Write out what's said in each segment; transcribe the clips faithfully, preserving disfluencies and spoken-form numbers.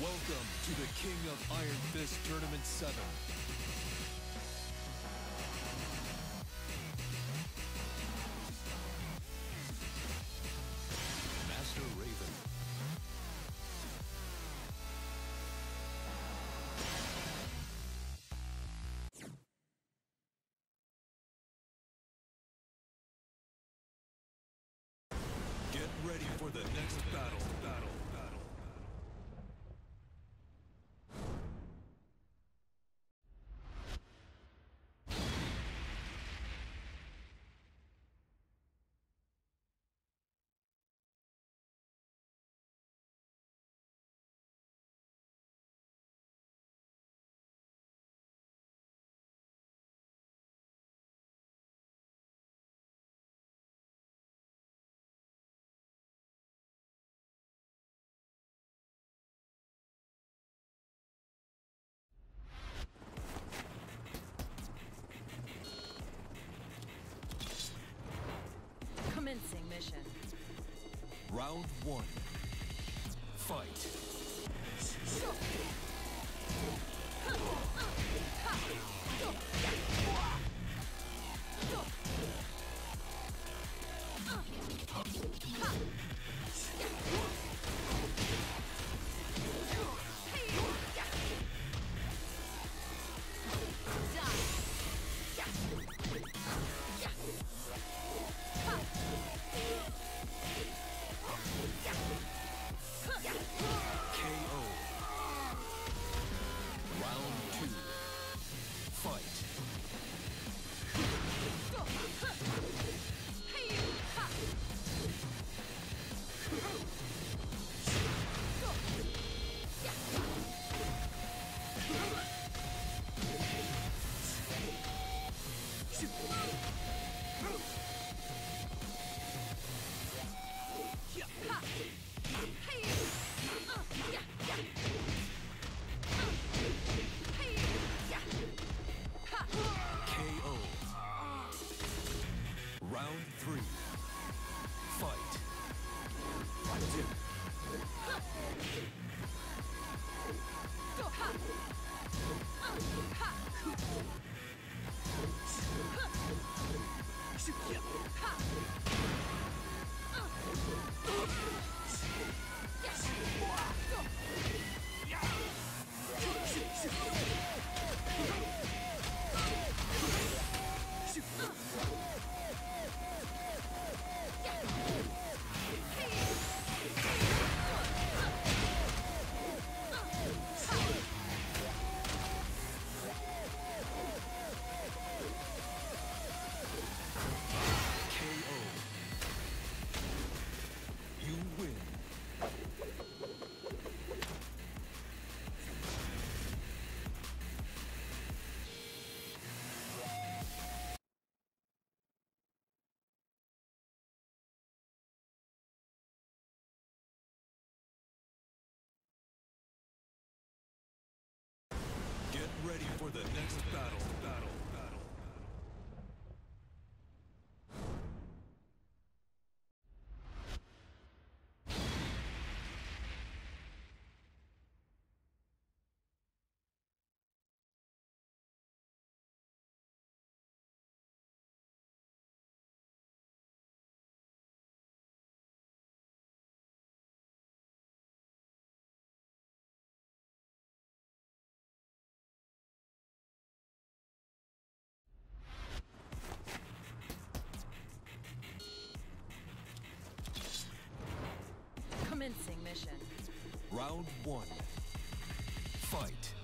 Welcome to the King of Iron Fist Tournament seven. Master Raven. Get ready for the next battle. Battle. Commencing mission. Round one. Fight. Ready for the next battle, battle, battle. Commencing mission. Round one. Fight. Yeah.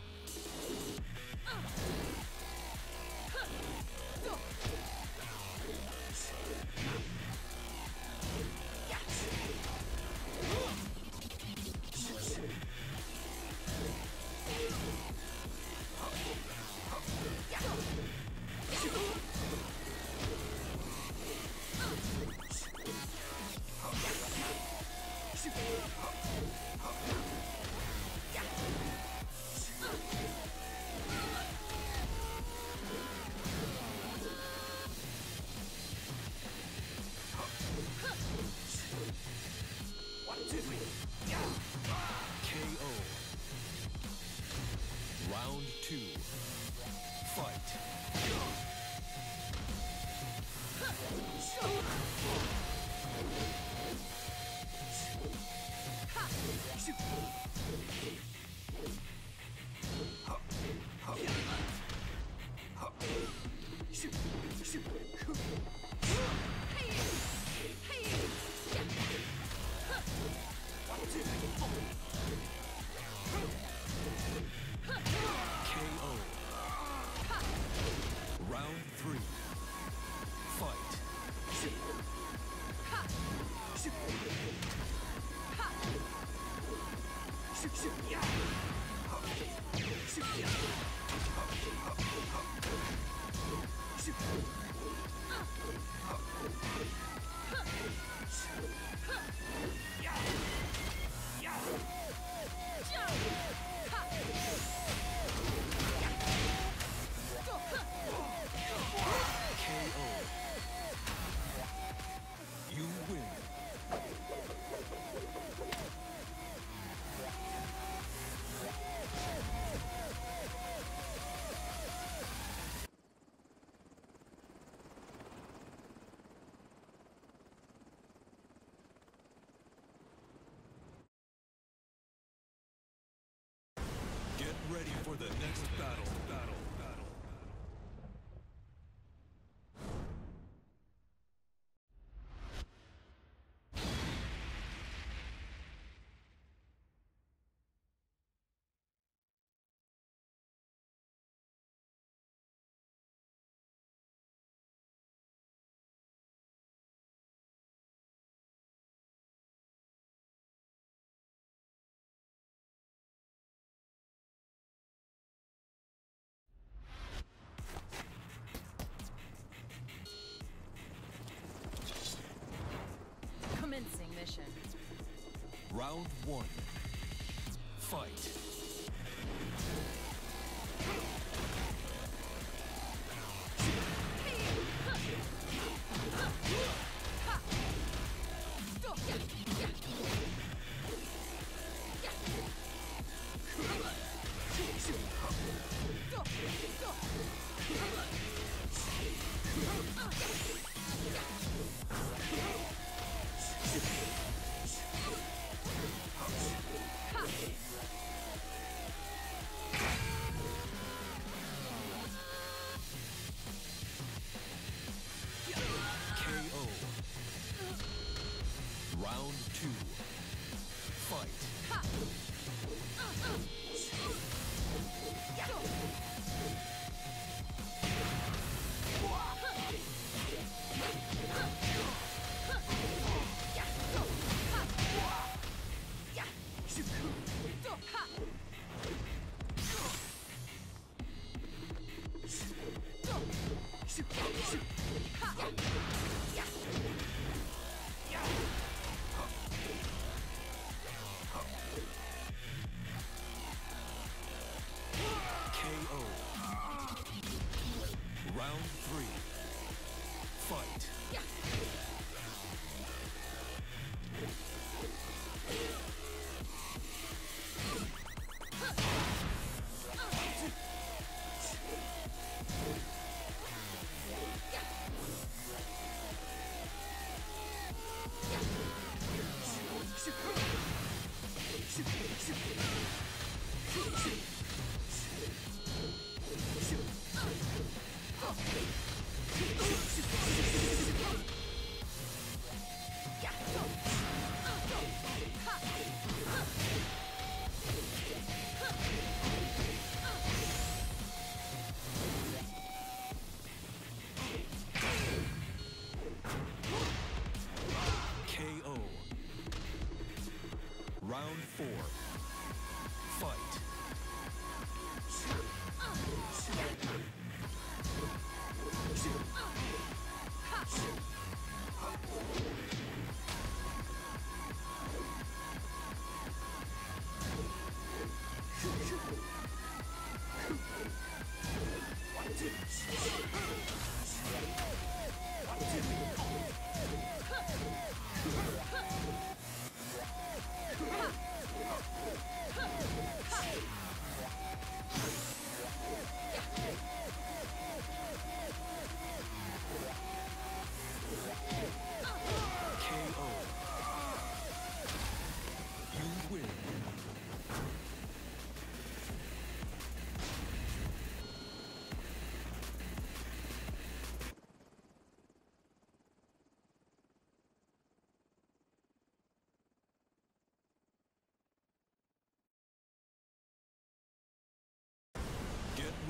Ready for the next battle, battle, battle. Mission. Round one. Fight.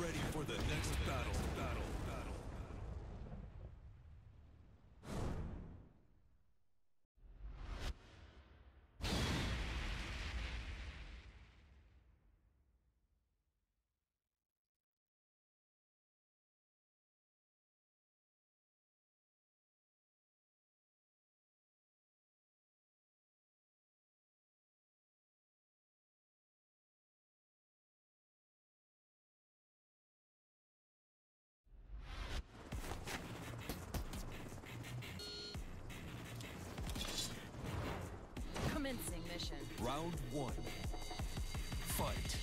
Ready for the next battle, battle, battle. Round one. Fight.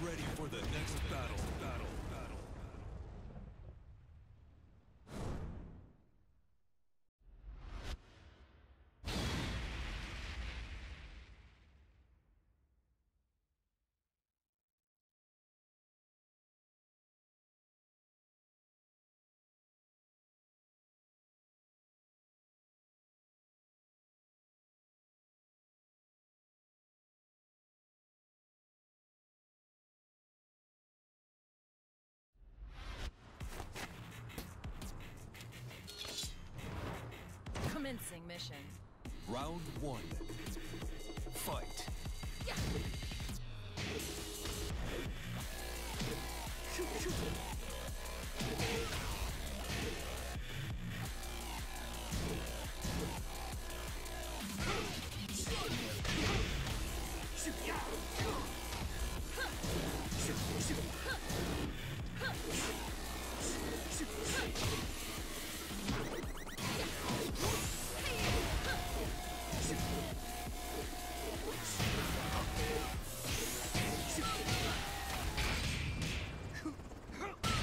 Ready for the next battle. Battle. Battle. Commencing mission. Round one. Fight. Yeah. Shoot, shoot. Huh!